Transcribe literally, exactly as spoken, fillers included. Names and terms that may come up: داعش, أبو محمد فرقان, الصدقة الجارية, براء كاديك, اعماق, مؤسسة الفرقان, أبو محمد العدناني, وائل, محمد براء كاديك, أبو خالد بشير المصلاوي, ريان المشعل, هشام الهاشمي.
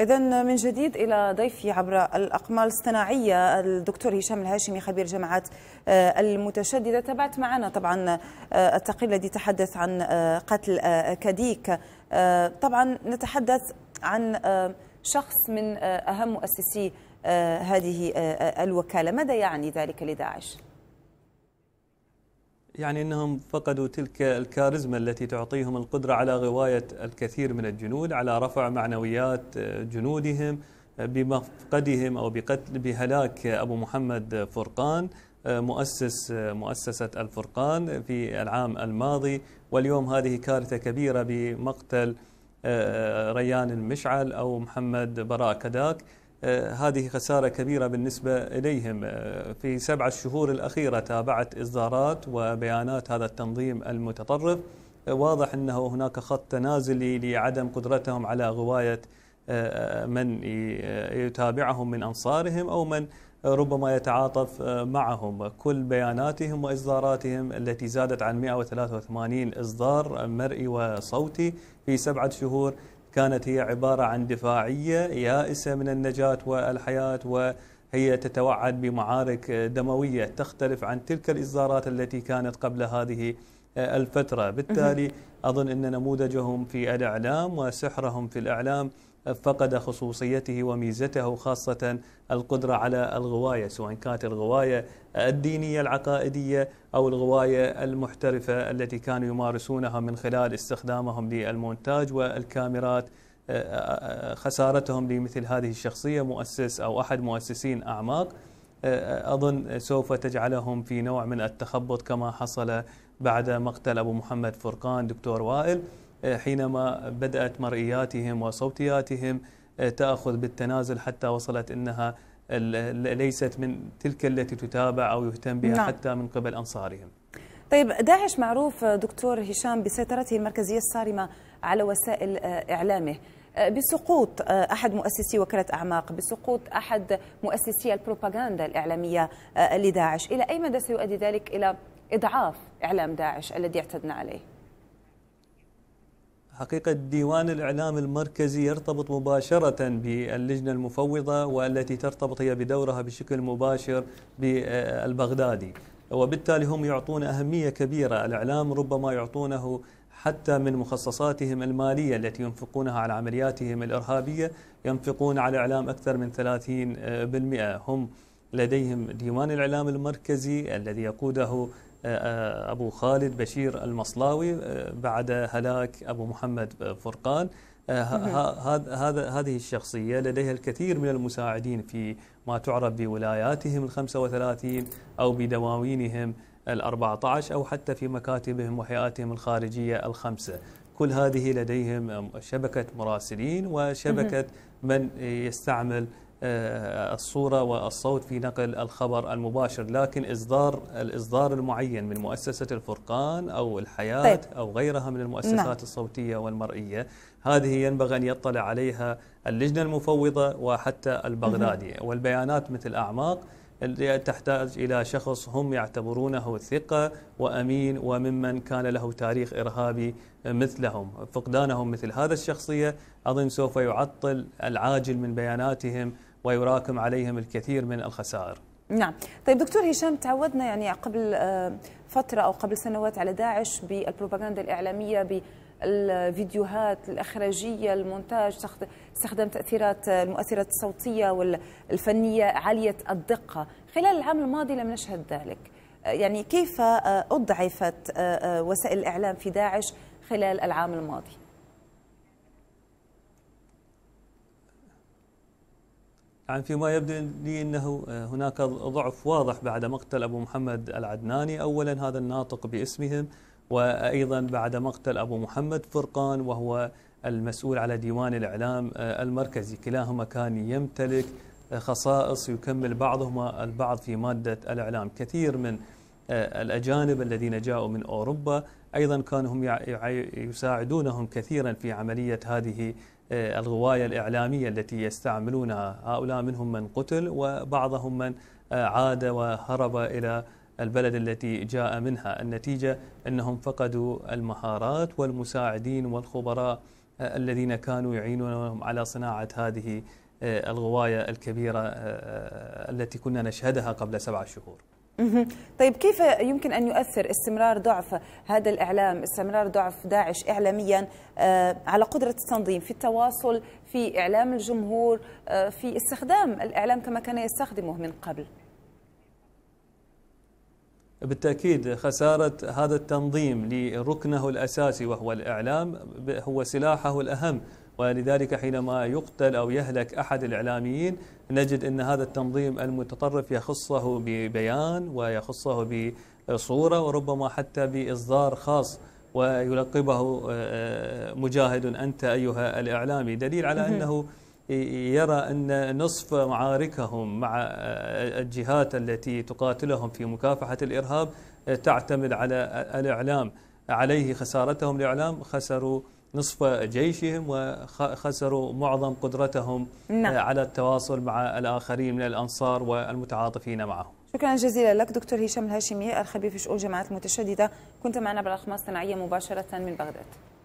إذن من جديد إلى ضيفي عبر الأقمار الصناعية الدكتور هشام الهاشمي خبير جماعات المتشددة. تابعت معنا طبعا التقرير الذي تحدث عن قتل كاديك. طبعا نتحدث عن شخص من أهم مؤسسي هذه الوكالة، ماذا يعني ذلك لداعش؟ يعني أنهم فقدوا تلك الكاريزما التي تعطيهم القدرة على غواية الكثير من الجنود، على رفع معنويات جنودهم بمفقدهم أو بقتل بهلاك أبو محمد فرقان مؤسس مؤسسة الفرقان في العام الماضي. واليوم هذه كارثة كبيرة بمقتل ريان المشعل أو محمد براء كاديك. هذه خسارة كبيرة بالنسبة إليهم. في سبعة شهور الأخيرة تابعت إصدارات وبيانات هذا التنظيم المتطرف، واضح أنه هناك خط تنازلي لعدم قدرتهم على غواية من يتابعهم من أنصارهم أو من ربما يتعاطف معهم. كل بياناتهم وإصداراتهم التي زادت عن مئة وثلاثة وثمانين إصدار مرئي وصوتي في سبعة شهور كانت هي عبارة عن دفاعية يائسة من النجاة والحياة، وهي تتوعد بمعارك دموية تختلف عن تلك الإصدارات التي كانت قبل هذه الفترة. بالتالي أظن أن نموذجهم في الإعلام وسحرهم في الإعلام فقد خصوصيته وميزته، خاصة القدرة على الغواية، سواء كانت الغواية الدينية العقائدية أو الغواية المحترفة التي كانوا يمارسونها من خلال استخدامهم للمونتاج والكاميرات. خسارتهم لمثل هذه الشخصية مؤسس أو أحد مؤسسين أعماق أظن سوف تجعلهم في نوع من التخبط، كما حصل بعد مقتل أبو محمد فرقان دكتور وائل، حينما بدأت مرئياتهم وصوتياتهم تأخذ بالتنازل حتى وصلت أنها ليست من تلك التي تتابع أو يهتم بها نعم. حتى من قبل أنصارهم. طيب، داعش معروف دكتور هشام بسيطرته المركزية الصارمة على وسائل إعلامه، بسقوط أحد مؤسسي وكالة أعماق، بسقوط أحد مؤسسي البروباغندا الإعلامية لداعش، إلى أي مدى سيؤدي ذلك إلى إضعاف إعلام داعش الذي اعتدنا عليه؟ حقيقة ديوان الإعلام المركزي يرتبط مباشرة باللجنة المفوضة، والتي ترتبط هي بدورها بشكل مباشر بالبغدادي، وبالتالي هم يعطون أهمية كبيرة. الإعلام ربما يعطونه حتى من مخصصاتهم المالية التي ينفقونها على عملياتهم الإرهابية، ينفقون على الإعلام أكثر من ثلاثين بالمئة. هم لديهم ديوان الإعلام المركزي الذي يقوده أبو خالد بشير المصلاوي بعد هلاك أبو محمد فرقان. هذا هذه الشخصية لديها الكثير من المساعدين في ما تعرف بولاياتهم الخمسة وثلاثين أو بدواوينهم الأربعة عشر أو حتى في مكاتبهم وهيئاتهم الخارجية الخمسة. كل هذه لديهم شبكة مراسلين وشبكة من يستعمل الصورة والصوت في نقل الخبر المباشر، لكن إصدار الإصدار المعين من مؤسسة الفرقان أو الحياة طيب. أو غيرها من المؤسسات نعم. الصوتية والمرئية، هذه ينبغي أن يطلع عليها اللجنة المفوضة وحتى البغدادي. والبيانات مثل أعماق تحتاج إلى شخص هم يعتبرونه ثقة وأمين وممن كان له تاريخ إرهابي مثلهم. فقدانهم مثل هذا الشخصية أظن سوف يعطل العاجل من بياناتهم ويراكم عليهم الكثير من الخسائر. نعم. طيب دكتور هشام، تعودنا يعني قبل فترة أو قبل سنوات على داعش بالبروباغندا الإعلامية، بالفيديوهات الإخراجية، المونتاج، استخدام تأثيرات المؤثرات الصوتية والفنية عالية الدقة. خلال العام الماضي لم نشهد ذلك، يعني كيف أضعفت وسائل الإعلام في داعش خلال العام الماضي؟ يعني فيما يبدو لي أنه هناك ضعف واضح بعد مقتل أبو محمد العدناني، أولا هذا الناطق باسمهم، وأيضا بعد مقتل أبو محمد فرقان وهو المسؤول على ديوان الإعلام المركزي. كلاهما كان يمتلك خصائص يكمل بعضهما البعض في مادة الإعلام. كثير من الأجانب الذين جاءوا من أوروبا أيضا كانوا هم يساعدونهم كثيرا في عملية هذه الغواية الإعلامية التي يستعملونها. هؤلاء منهم من قتل وبعضهم من عاد وهرب إلى البلد التي جاء منها. النتيجة أنهم فقدوا المهارات والمساعدين والخبراء الذين كانوا يعينونهم على صناعة هذه الغواية الكبيرة التي كنا نشهدها قبل سبع شهور. طيب كيف يمكن أن يؤثر استمرار ضعف هذا الإعلام، استمرار ضعف داعش إعلاميا على قدرة التنظيم في التواصل، في إعلام الجمهور، في استخدام الإعلام كما كان يستخدمه من قبل؟ بالتأكيد خسارة هذا التنظيم لركنه الأساسي وهو الإعلام هو سلاحه الأهم، ولذلك حينما يقتل أو يهلك أحد الإعلاميين نجد أن هذا التنظيم المتطرف يخصه ببيان ويخصه بصورة وربما حتى بإصدار خاص ويلقبه مجاهد أنت أيها الإعلامي، دليل على أنه يرى أن نصف معاركهم مع الجهات التي تقاتلهم في مكافحة الإرهاب تعتمد على الإعلام، عليه خسارتهم الإعلام، خسروا نصف جيشهم وخسروا معظم قدرتهم نعم. على التواصل مع الآخرين من الأنصار والمتعاطفين معهم. شكرا جزيلا لك دكتور هشام الهاشمي الخبير في شؤون الجماعات المتشددة، كنت معنا بالأخماس الصناعية مباشرة من بغداد.